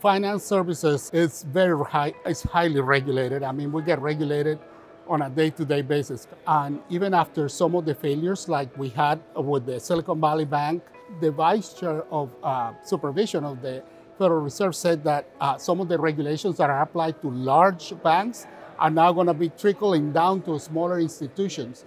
Finance services is very high, it's highly regulated. I mean, we get regulated on a day-to-day basis. And even after some of the failures like we had with the Silicon Valley Bank, the vice chair of supervision of the Federal Reserve said that some of the regulations that are applied to large banks are now going to be trickling down to smaller institutions.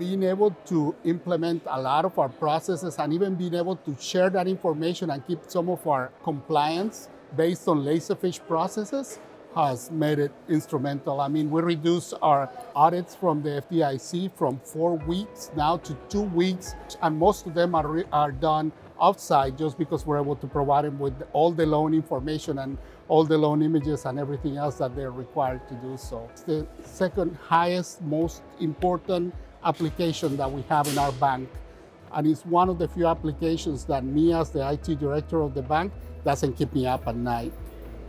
Being able to implement a lot of our processes and even being able to share that information and keep some of our compliance based on Laserfiche processes has made it instrumental. I mean, we reduced our audits from the FDIC from 4 weeks now to 2 weeks, and most of them are done outside just because we're able to provide them with all the loan information and all the loan images and everything else that they're required to do so. It's the second highest, most important application that we have in our bank. And it's one of the few applications that me as the IT director of the bank doesn't keep me up at night.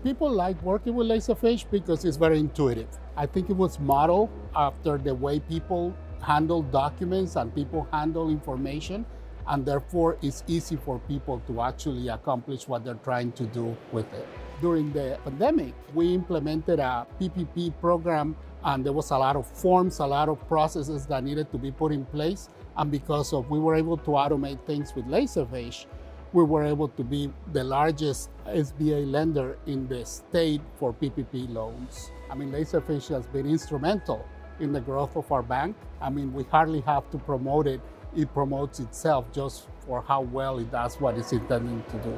People like working with Laserfiche because it's very intuitive. I think it was modeled after the way people handle documents and people handle information, and therefore it's easy for people to actually accomplish what they're trying to do with it. During the pandemic, we implemented a PPP program, and there was a lot of forms, a lot of processes that needed to be put in place. And because we were able to automate things with Laserfiche, we were able to be the largest SBA lender in the state for PPP loans. I mean, Laserfiche has been instrumental in the growth of our bank. I mean, we hardly have to promote it. It promotes itself just for how well it does what it's intending to do.